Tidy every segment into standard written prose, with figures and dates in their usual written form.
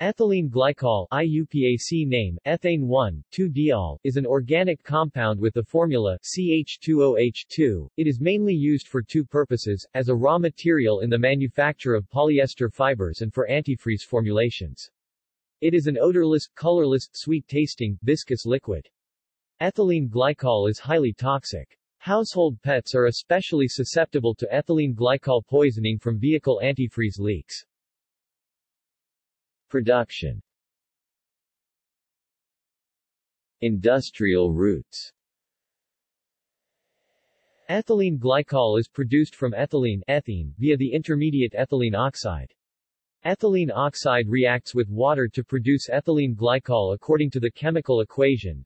Ethylene glycol IUPAC name, ethane-1,2-diol, is an organic compound with the formula CH2OH2. It is mainly used for two purposes, as a raw material in the manufacture of polyester fibers and for antifreeze formulations. It is an odorless, colorless, sweet-tasting, viscous liquid. Ethylene glycol is highly toxic. Household pets are especially susceptible to ethylene glycol poisoning from vehicle antifreeze leaks. Production. Industrial routes. Ethylene glycol is produced from ethylene via the intermediate ethylene oxide. Ethylene oxide reacts with water to produce ethylene glycol according to the chemical equation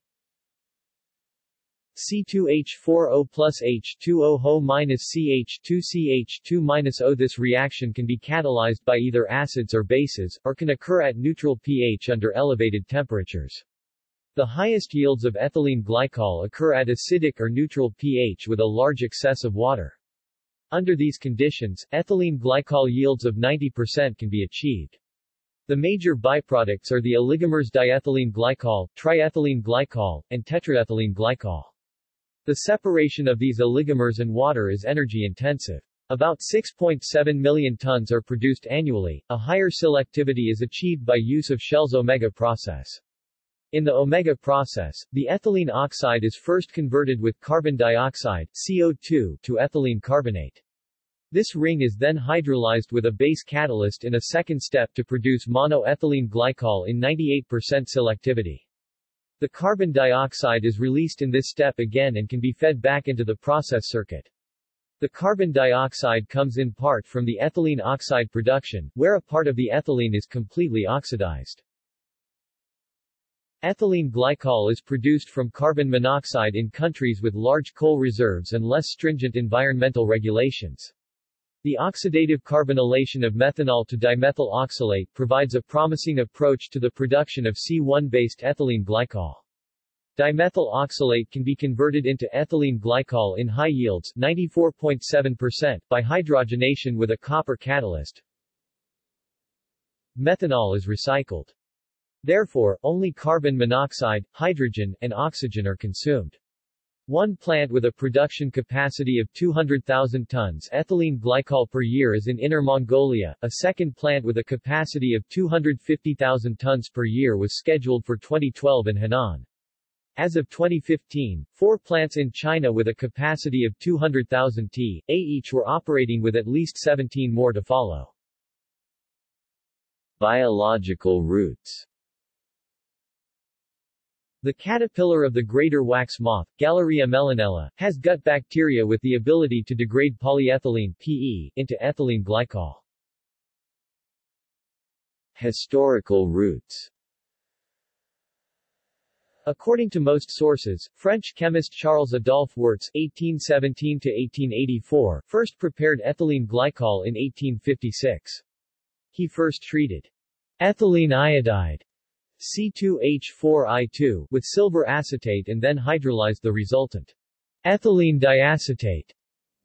C2H4O plus H2OH minus CH2CH2 minus O. This reaction can be catalyzed by either acids or bases, or can occur at neutral pH under elevated temperatures. The highest yields of ethylene glycol occur at acidic or neutral pH with a large excess of water. Under these conditions, ethylene glycol yields of 90% can be achieved. The major byproducts are the oligomers diethylene glycol, triethylene glycol, and tetraethylene glycol. The separation of these oligomers and water is energy-intensive. About 6.7 million tons are produced annually. A higher selectivity is achieved by use of Shell's Omega process. In the Omega process, the ethylene oxide is first converted with carbon dioxide (CO2) to ethylene carbonate. This ring is then hydrolyzed with a base catalyst in a second step to produce monoethylene glycol in 98% selectivity. The carbon dioxide is released in this step again and can be fed back into the process circuit. The carbon dioxide comes in part from the ethylene oxide production, where a part of the ethylene is completely oxidized. Ethylene glycol is produced from carbon monoxide in countries with large coal reserves and less stringent environmental regulations. The oxidative carbonylation of methanol to dimethyl oxalate provides a promising approach to the production of C1-based ethylene glycol. Dimethyl oxalate can be converted into ethylene glycol in high yields 94.7% by hydrogenation with a copper catalyst. Methanol is recycled. Therefore, only carbon monoxide, hydrogen, and oxygen are consumed. One plant with a production capacity of 200,000 tons ethylene glycol per year is in Inner Mongolia. A second plant with a capacity of 250,000 tons per year was scheduled for 2012 in Henan. As of 2015, four plants in China with a capacity of 200,000 t, a each were operating with at least 17 more to follow. Biological routes. The caterpillar of the greater wax moth, Galleria melanella, has gut bacteria with the ability to degrade polyethylene (PE) into ethylene glycol. Historical roots. According to most sources, French chemist Charles Adolphe Wurtz (1817–1884) first prepared ethylene glycol in 1856. He first treated ethylene iodide C2H4I2 with silver acetate and then hydrolyzed the resultant ethylene diacetate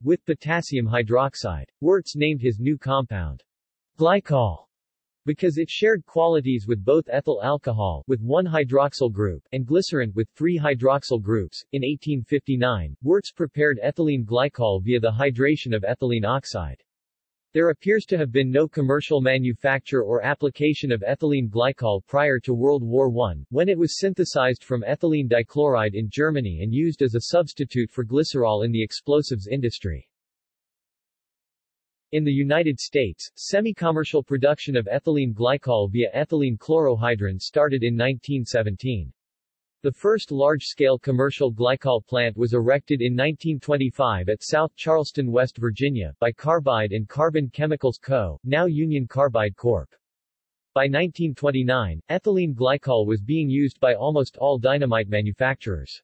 with potassium hydroxide. Wurtz named his new compound glycol because it shared qualities with both ethyl alcohol with one hydroxyl group and glycerin with three hydroxyl groups. In 1859, Wurtz prepared ethylene glycol via the hydration of ethylene oxide. There appears to have been no commercial manufacture or application of ethylene glycol prior to World War I, when it was synthesized from ethylene dichloride in Germany and used as a substitute for glycerol in the explosives industry. In the United States, semi-commercial production of ethylene glycol via ethylene chlorohydrin started in 1917. The first large-scale commercial glycol plant was erected in 1925 at South Charleston, West Virginia, by Carbide and Carbon Chemicals Co., now Union Carbide Corp. By 1929, ethylene glycol was being used by almost all dynamite manufacturers.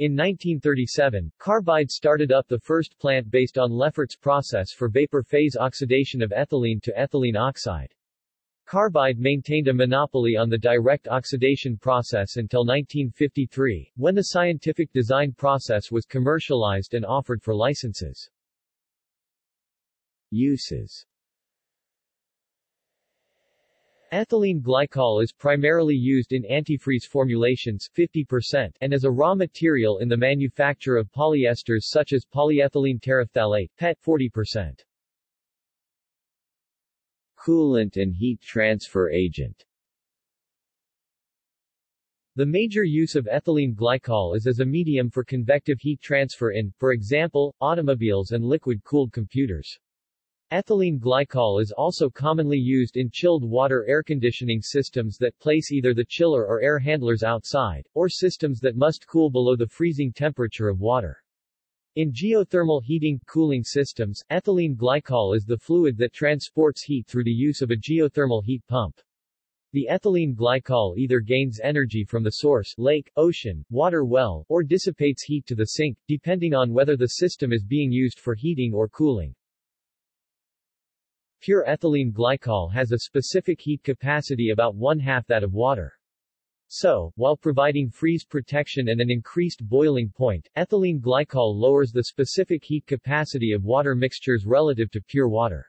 In 1937, Carbide started up the first plant based on Leffert's process for vapor phase oxidation of ethylene to ethylene oxide. Carbide maintained a monopoly on the direct oxidation process until 1953, when the scientific design process was commercialized and offered for licenses. Uses. Ethylene glycol is primarily used in antifreeze formulations 50%, and as a raw material in the manufacture of polyesters such as polyethylene terephthalate PET 40%. Coolant and heat transfer agent. The major use of ethylene glycol is as a medium for convective heat transfer in, for example, automobiles and liquid-cooled computers. Ethylene glycol is also commonly used in chilled water air conditioning systems that place either the chiller or air handlers outside, or systems that must cool below the freezing temperature of water. In geothermal heating cooling systems, ethylene glycol is the fluid that transports heat through the use of a geothermal heat pump. The ethylene glycol either gains energy from the source, lake, ocean, water well, or dissipates heat to the sink, depending on whether the system is being used for heating or cooling. Pure ethylene glycol has a specific heat capacity about 1/2 that of water. So, while providing freeze protection and an increased boiling point, ethylene glycol lowers the specific heat capacity of water mixtures relative to pure water.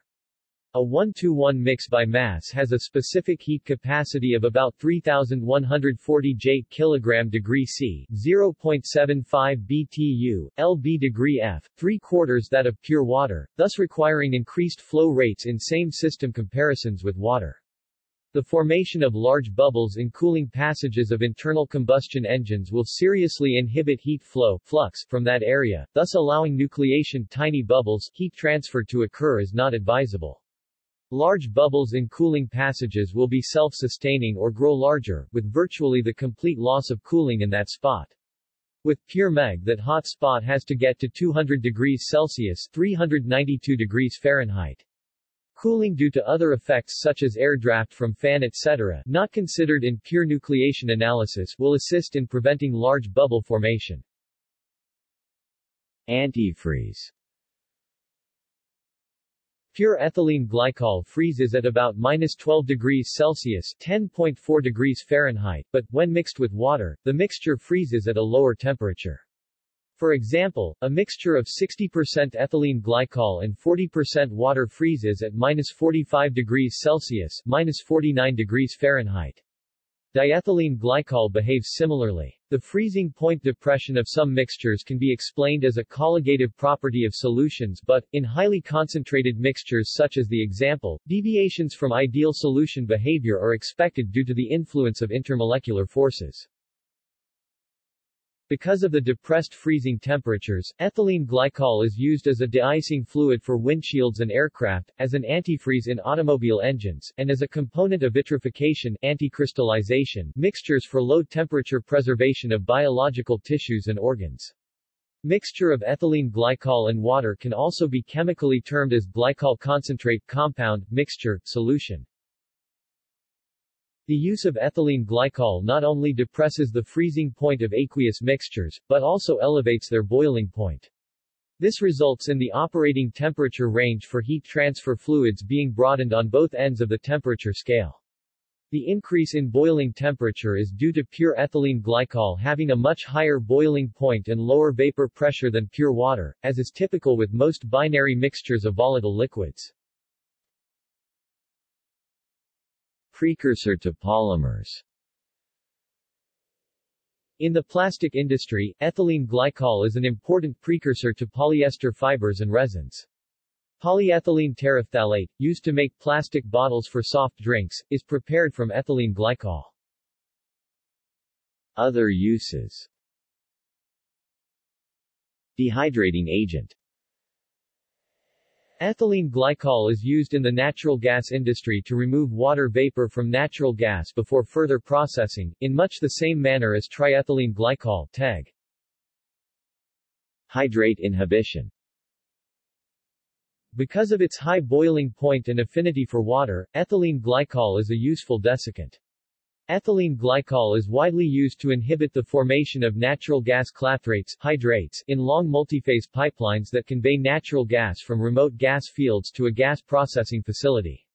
A 1-to-1 mix by mass has a specific heat capacity of about 3,140 J/kg°C, 0.75 BTU, lb°F, 3/4 that of pure water, thus requiring increased flow rates in same system comparisons with water. The formation of large bubbles in cooling passages of internal combustion engines will seriously inhibit heat flow flux from that area, thus allowing nucleation tiny bubbles heat transfer to occur is not advisable. Large bubbles in cooling passages will be self-sustaining or grow larger, with virtually the complete loss of cooling in that spot. With pure MEG, that hot spot has to get to 200 degrees Celsius (392 degrees Fahrenheit). Cooling due to other effects such as air draft from fan etc., not considered in pure nucleation analysis, will assist in preventing large bubble formation. Antifreeze. Pure ethylene glycol freezes at about -12 degrees Celsius (10.4 degrees Fahrenheit), but, when mixed with water, the mixture freezes at a lower temperature. For example, a mixture of 60% ethylene glycol and 40% water freezes at -45 degrees Celsius (-49 degrees Fahrenheit). Diethylene glycol behaves similarly. The freezing point depression of some mixtures can be explained as a colligative property of solutions, but, in highly concentrated mixtures such as the example, deviations from ideal solution behavior are expected due to the influence of intermolecular forces. Because of the depressed freezing temperatures, ethylene glycol is used as a de-icing fluid for windshields and aircraft, as an antifreeze in automobile engines, and as a component of vitrification anticrystallization mixtures for low-temperature preservation of biological tissues and organs. Mixture of ethylene glycol and water can also be chemically termed as glycol concentrate compound, mixture, solution. The use of ethylene glycol not only depresses the freezing point of aqueous mixtures, but also elevates their boiling point. This results in the operating temperature range for heat transfer fluids being broadened on both ends of the temperature scale. The increase in boiling temperature is due to pure ethylene glycol having a much higher boiling point and lower vapor pressure than pure water, as is typical with most binary mixtures of volatile liquids. Precursor to polymers. In the plastic industry, ethylene glycol is an important precursor to polyester fibers and resins. Polyethylene terephthalate, used to make plastic bottles for soft drinks, is prepared from ethylene glycol. Other uses. Dehydrating agent. Ethylene glycol is used in the natural gas industry to remove water vapor from natural gas before further processing, in much the same manner as triethylene glycol (TEG). Hydrate inhibition. Because of its high boiling point and affinity for water, ethylene glycol is a useful desiccant. Ethylene glycol is widely used to inhibit the formation of natural gas clathrates hydrates in long multiphase pipelines that convey natural gas from remote gas fields to a gas processing facility.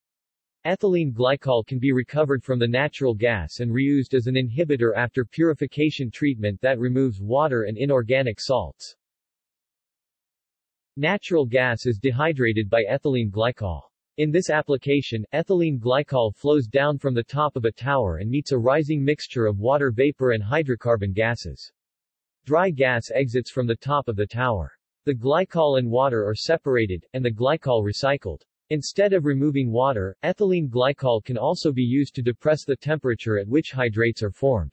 Ethylene glycol can be recovered from the natural gas and reused as an inhibitor after purification treatment that removes water and inorganic salts. Natural gas is dehydrated by ethylene glycol. In this application, ethylene glycol flows down from the top of a tower and meets a rising mixture of water vapor and hydrocarbon gases. Dry gas exits from the top of the tower. The glycol and water are separated, and the glycol recycled. Instead of removing water, ethylene glycol can also be used to depress the temperature at which hydrates are formed.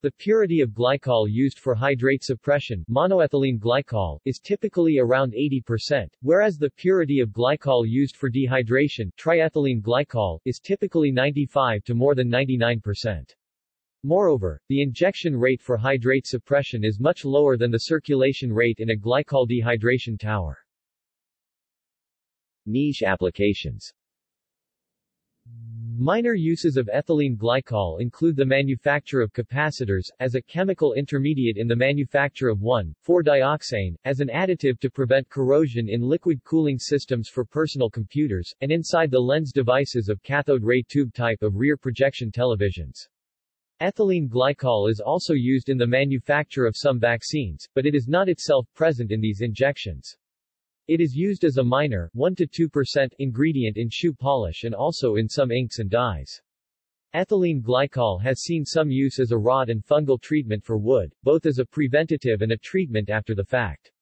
The purity of glycol used for hydrate suppression, monoethylene glycol, is typically around 80%, whereas the purity of glycol used for dehydration, triethylene glycol, is typically 95 to more than 99%. Moreover, the injection rate for hydrate suppression is much lower than the circulation rate in a glycol dehydration tower. Niche applications. Minor uses of ethylene glycol include the manufacture of capacitors, as a chemical intermediate in the manufacture of 1,4-dioxane, as an additive to prevent corrosion in liquid cooling systems for personal computers, and inside the lens devices of cathode ray tube type of rear projection televisions. Ethylene glycol is also used in the manufacture of some vaccines, but it is not itself present in these injections. It is used as a minor 1-2% ingredient in shoe polish and also in some inks and dyes. Ethylene glycol has seen some use as a rod and fungal treatment for wood, both as a preventative and a treatment after the fact.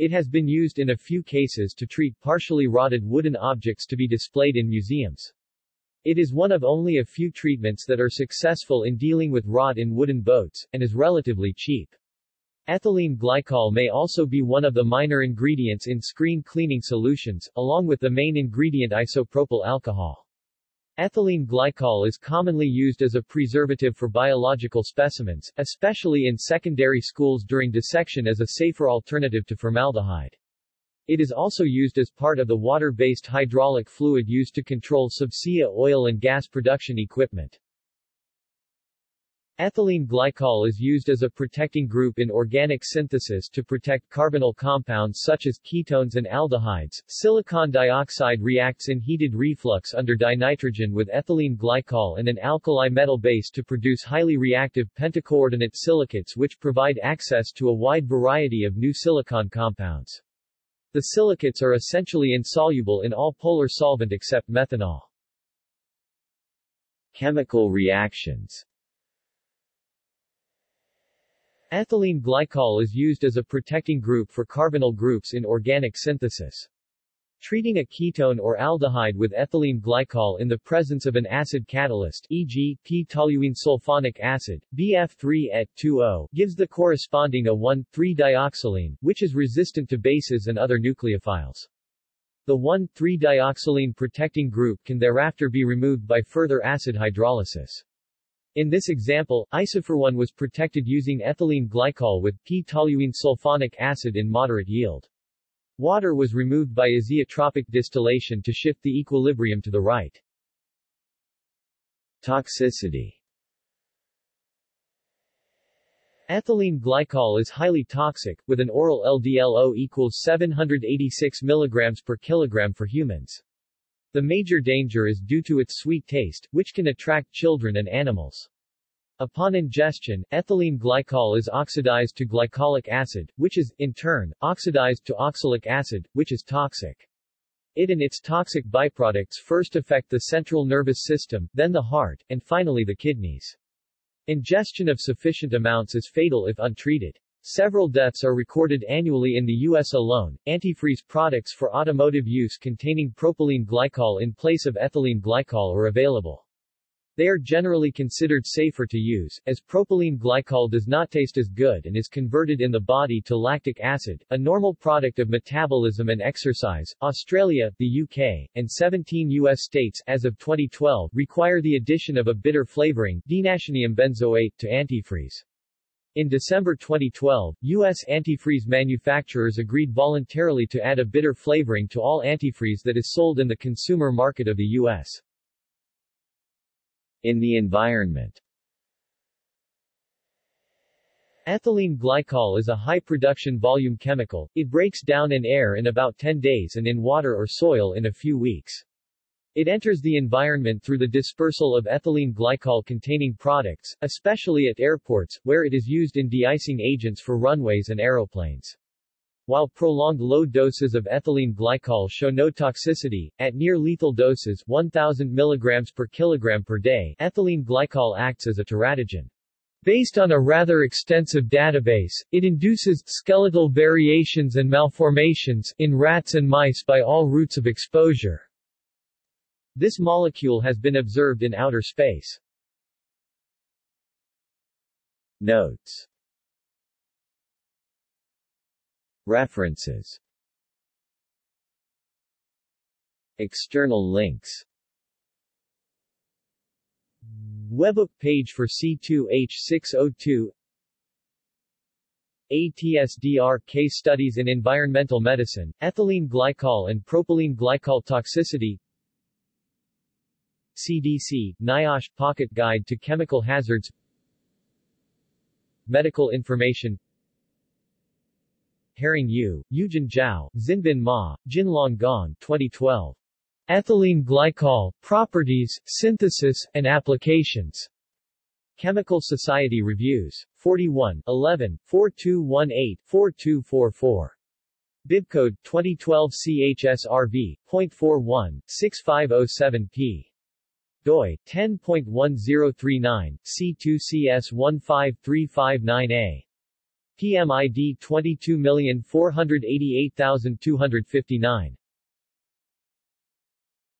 It has been used in a few cases to treat partially rotted wooden objects to be displayed in museums. It is one of only a few treatments that are successful in dealing with rot in wooden boats, and is relatively cheap. Ethylene glycol may also be one of the minor ingredients in screen cleaning solutions, along with the main ingredient isopropyl alcohol. Ethylene glycol is commonly used as a preservative for biological specimens, especially in secondary schools during dissection as a safer alternative to formaldehyde. It is also used as part of the water-based hydraulic fluid used to control subsea oil and gas production equipment. Ethylene glycol is used as a protecting group in organic synthesis to protect carbonyl compounds such as ketones and aldehydes. Silicon dioxide reacts in heated reflux under dinitrogen with ethylene glycol and an alkali metal base to produce highly reactive pentacoordinate silicates which provide access to a wide variety of new silicon compounds. The silicates are essentially insoluble in all polar solvent except methanol. Chemical reactions. Ethylene glycol is used as a protecting group for carbonyl groups in organic synthesis. Treating a ketone or aldehyde with ethylene glycol in the presence of an acid catalyst, e.g., p-toluene sulfonic acid, BF3Et2O, gives the corresponding a 1,3-dioxylene, which is resistant to bases and other nucleophiles. The 1,3-dioxylene protecting group can thereafter be removed by further acid hydrolysis. In this example, isoferone was protected using ethylene glycol with p-toluene sulfonic acid in moderate yield. Water was removed by azeotropic distillation to shift the equilibrium to the right. Toxicity. Ethylene glycol is highly toxic, with an oral LDLO equals 786 mg per kilogram for humans. The major danger is due to its sweet taste, which can attract children and animals. Upon ingestion, ethylene glycol is oxidized to glycolic acid, which is, in turn, oxidized to oxalic acid, which is toxic. It and its toxic byproducts first affect the central nervous system, then the heart, and finally the kidneys. Ingestion of sufficient amounts is fatal if untreated. Several deaths are recorded annually in the U.S. alone. Antifreeze products for automotive use containing propylene glycol in place of ethylene glycol are available. They are generally considered safer to use, as propylene glycol does not taste as good and is converted in the body to lactic acid, a normal product of metabolism and exercise. Australia, the UK, and 17 U.S. states, as of 2012, require the addition of a bitter flavoring, denatinium benzoate, to antifreeze. In December 2012, U.S. antifreeze manufacturers agreed voluntarily to add a bitter flavoring to all antifreeze that is sold in the consumer market of the U.S. In the environment. Ethylene glycol is a high production volume chemical. It breaks down in air in about 10 days and in water or soil in a few weeks. It enters the environment through the dispersal of ethylene glycol-containing products, especially at airports, where it is used in de-icing agents for runways and aeroplanes. While prolonged low doses of ethylene glycol show no toxicity, at near-lethal doses 1,000 mg per kilogram per day, ethylene glycol acts as a teratogen. Based on a rather extensive database, it induces skeletal variations and malformations in rats and mice by all routes of exposure. This molecule has been observed in outer space. Notes. References. External links. Webhook page for C2H602. ATSDR case studies in environmental medicine, ethylene glycol and propylene glycol toxicity. CDC, NIOSH Pocket Guide to Chemical Hazards. Medical information. Herring Yu, Yujin Zhao, Xinbin Ma, Jinlong Gong, 2012. Ethylene glycol, properties, synthesis, and applications. Chemical Society Reviews. 41, 11, 4218, 4244. Bibcode 2012 CHSRV.416507P. DOI 10.1039 C2CS15359A. PMID 22488259.